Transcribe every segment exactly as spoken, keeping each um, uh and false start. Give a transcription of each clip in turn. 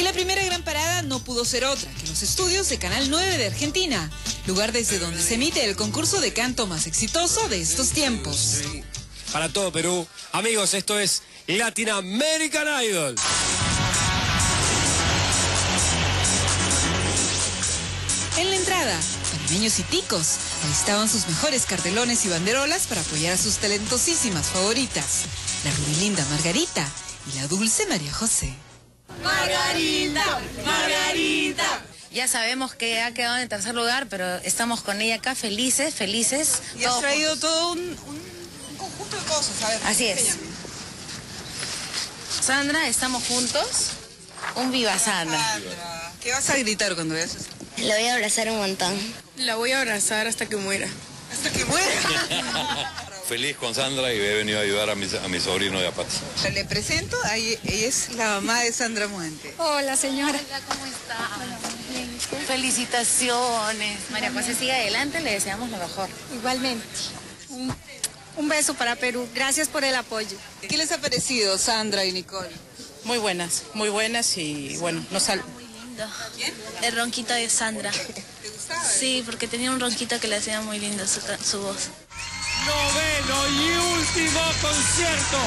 Y la primera gran parada no pudo ser otra que los estudios de Canal nueve de Argentina, lugar desde donde se emite el concurso de canto más exitoso de estos tiempos. Para todo Perú, amigos, esto es Latin American Idol. En la entrada, panameños y ticos, ahí estaban sus mejores cartelones y banderolas para apoyar a sus talentosísimas favoritas, la rubilinda Margarita y la dulce María José. Margarita, Margarita. Ya sabemos que ha quedado en el tercer lugar, pero estamos con ella acá felices, felices. Y ha traído juntos. todo un, un, un conjunto de cosas, a ver. Así es. Llame. Sandra, estamos juntos. Un viva Sandra. Sandra. ¿Qué vas a gritar cuando veas eso? La voy a abrazar un montón. La voy a abrazar hasta que muera. Hasta que muera. Feliz con Sandra y he venido a ayudar a mi, a mi sobrino de Apache. Le presento, ahí, ella es la mamá de Sandra Muente. Hola, señora. Hola, ¿cómo está? Hola, felicitaciones. María José, siga adelante, le deseamos lo mejor. Igualmente. Un, un beso para Perú. Gracias por el apoyo. ¿Qué les ha parecido, Sandra y Nicole? Muy buenas, muy buenas y bueno, nos sal... Muy lindo. ¿Bien? El ronquito de Sandra. ¿Te gustaba? Sí, porque tenía un ronquito que le hacía muy lindo su, su voz. Noveno y último concierto.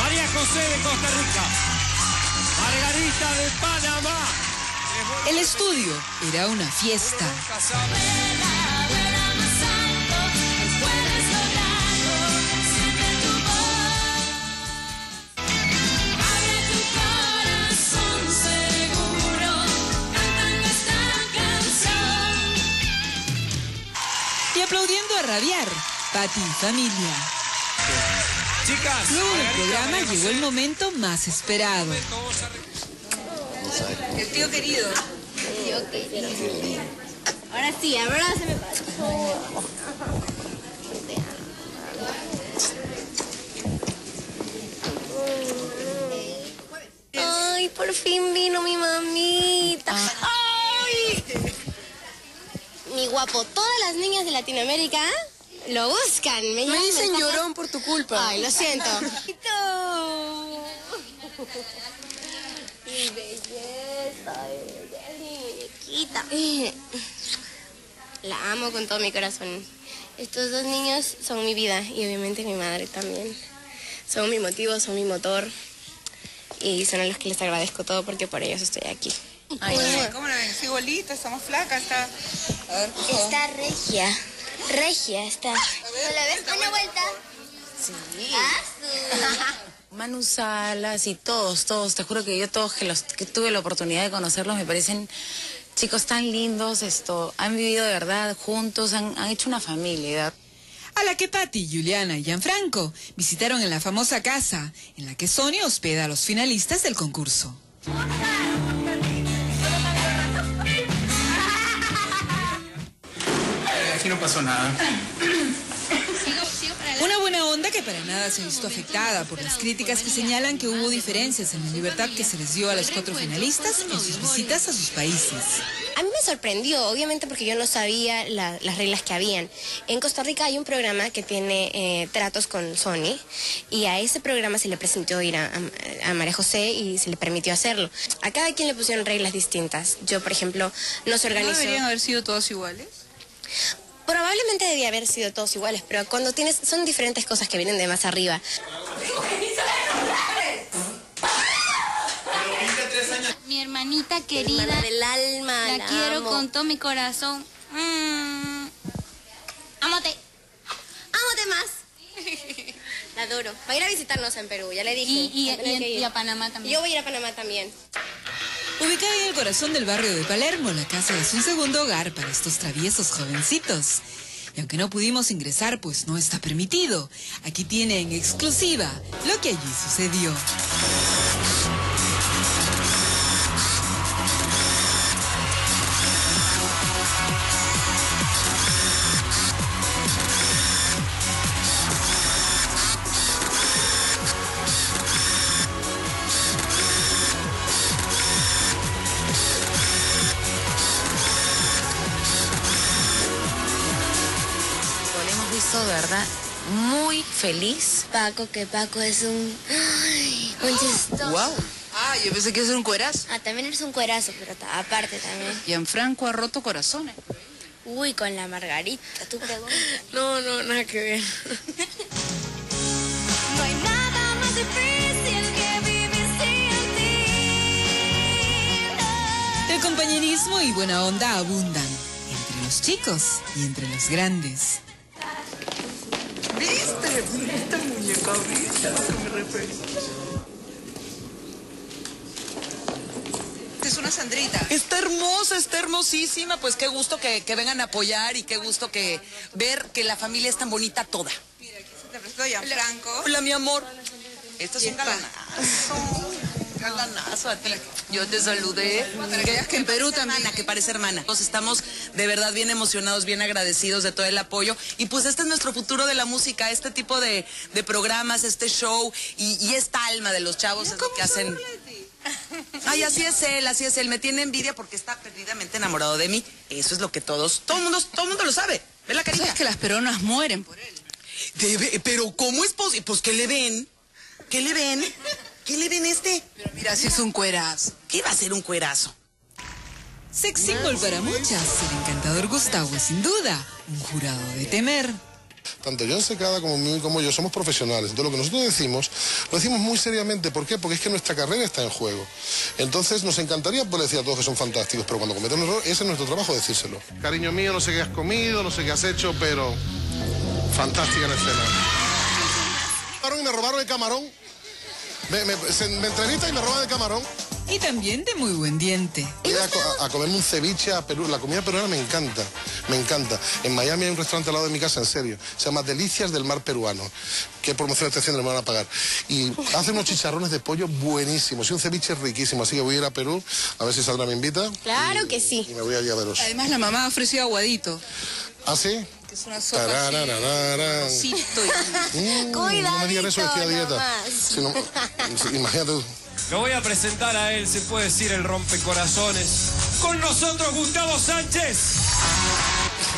María José de Costa Rica, Margarita de Panamá. El estudio era una fiesta. Y aplaudiendo a rabiar. Pati y familia. Chicas, luego del programa llegó el momento más esperado. El tío querido. El tío querido. Ahora sí, abrázame. Ay, por fin vino mi mamita. Ay. Mi guapo, todas las niñas de Latinoamérica lo buscan. Me, me dicen jamás... llorón por tu culpa. Ay, lo siento. Mi belleza, mi muñequita. La amo con todo mi corazón. Estos dos niños son mi vida y obviamente mi madre también. Son mi motivo, son mi motor. Y son a los que les agradezco todo porque por ellos estoy aquí. Ay, bueno. ¿Cómo la ven? Sí, bolita, estamos flacas. Está, a ver, está regia. Regia está. ¿Me la ves una vuelta? Sí. Manu Salas y todos, todos, te juro que yo todos que los que tuve la oportunidad de conocerlos me parecen chicos tan lindos, esto, han vivido de verdad juntos, han, han hecho una familia. A la que Patti, Juliana y Gianfranco visitaron en la famosa casa en la que Sonia hospeda a los finalistas del concurso. Aquí no pasó nada. Una buena onda que para nada se ha visto afectada por las críticas que señalan que hubo diferencias en la libertad que se les dio a los cuatro finalistas en sus visitas a sus países. A mí me sorprendió, obviamente, porque yo no sabía la, las reglas que habían. En Costa Rica hay un programa que tiene eh, tratos con Sony, y a ese programa se le presentó ir a, a, a María José y se le permitió hacerlo. A cada quien le pusieron reglas distintas. Yo, por ejemplo, no se organizó... ¿No deberían haber sido todos iguales? Probablemente debía haber sido todos iguales, pero cuando tienes... son diferentes cosas que vienen de más arriba. Mi hermanita querida... Hermana del alma, la, la quiero amo con todo mi corazón. Mm. Ámote. Ámote más. La adoro. Va a ir a visitarnos en Perú, ya le dije. Y, y, y, y, y a Panamá también. Yo voy a ir a Panamá también. Ubicada en el corazón del barrio de Palermo, la casa es un segundo hogar para estos traviesos jovencitos. Y aunque no pudimos ingresar, pues no está permitido. Aquí tiene en exclusiva lo que allí sucedió. De verdad, muy feliz. Paco, que Paco es un... Ay, un chistoso. Wow. Ah, yo pensé que eso era un cuerazo. Ah, también eres un cuerazo, pero aparte también. Y en Franco ha roto corazones. Uy, con la margarita, tú preguntas. No, no, nada que ver. No hay nada más difícil que vivir sin ti. El compañerismo y buena onda abundan entre los chicos y entre los grandes. ¿Viste? ¿Viste, muñeca? ¿Viste lo que me refiero? Es una Sandrita. Está hermosa, está hermosísima. Pues qué gusto que, que vengan a apoyar y qué gusto que ver que la familia es tan bonita toda. Mira, aquí se te prestó ya Franco. Hola, mi amor. Esto es un galanazo. Un galanazo a ti. Yo te saludé. Que veas que en Perú también, que parece hermana. Nos estamos de verdad bien emocionados, bien agradecidos de todo el apoyo. Y pues este es nuestro futuro de la música, este tipo de, de programas, este show y, y esta alma de los chavos es lo que hacen. Ay, así es él, así es él. Me tiene envidia porque está perdidamente enamorado de mí. Eso es lo que todos, todo el mundo, todo mundo lo sabe. ¿Ves la carita? ¿Sabes que las peruanas mueren por él? Debe, pero ¿cómo es posible? Pues ¿qué le ven? ¿Qué le ven? ¿Qué le ven este? Pero mira, si es un cuerazo. ¿Qué va a ser un cuerazo? Sex symbol para muchas. El encantador Gustavo es sin duda un jurado de temer. Tanto John Secada como mí, como yo, somos profesionales. Entonces, lo que nosotros decimos, lo decimos muy seriamente. ¿Por qué? Porque es que nuestra carrera está en juego. Entonces, nos encantaría poder decir a todos que son fantásticos, pero cuando cometen un error, ese es nuestro trabajo decírselo. Cariño mío, no sé qué has comido, no sé qué has hecho, pero fantástica la escena. Y me robaron el camarón. Me, me, se, me entrevista y me roban el camarón. Y también de muy buen diente. A, a comerme un ceviche a Perú. La comida peruana me encanta, me encanta. En Miami hay un restaurante al lado de mi casa, en serio. Se llama Delicias del Mar Peruano. Qué promoción está haciendo, me van a pagar. Y hacen unos chicharrones de pollo buenísimos. Y un ceviche riquísimo. Así que voy a ir a Perú, a ver si Sandra me invita. Claro y, que sí. Y me voy a ir a veros. Además, la mamá ha ofrecido aguadito. ¿Ah, sí? Que es una sopa. Así. Mm, Cuidadito, no me digan eso, estoy a dieta. Si no, si, imagínate. Lo voy a presentar a él, se puede decir, el rompecorazones. Con nosotros, Gustavo Sánchez.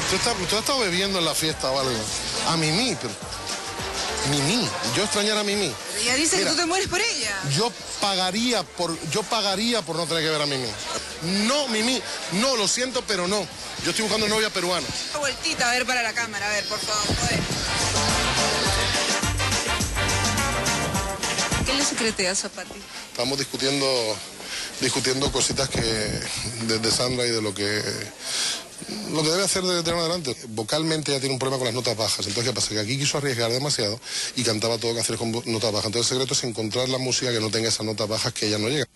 Tú estás, tú has estado bebiendo en la fiesta, ¿vale? A Mimí, pero... Mimí, yo extrañar a Mimí. Ella dice Mira, que tú te mueres por ella. Yo pagaría por, yo pagaría por no tener que ver a Mimí. No, Mimí, no, lo siento, pero no. Yo estoy buscando novia peruana. Una vueltita, a ver, para la cámara, a ver, por favor, joder. ¿Qué le secreteas a Pati? Estamos discutiendo, discutiendo cositas que desde Sandra y de lo que... Lo que debe hacer de tener adelante. Vocalmente ya tiene un problema con las notas bajas. Entonces, ¿qué pasa? Que aquí quiso arriesgar demasiado y cantaba todo canciones con notas bajas. Entonces, el secreto es encontrar la música que no tenga esas notas bajas que ella no llega.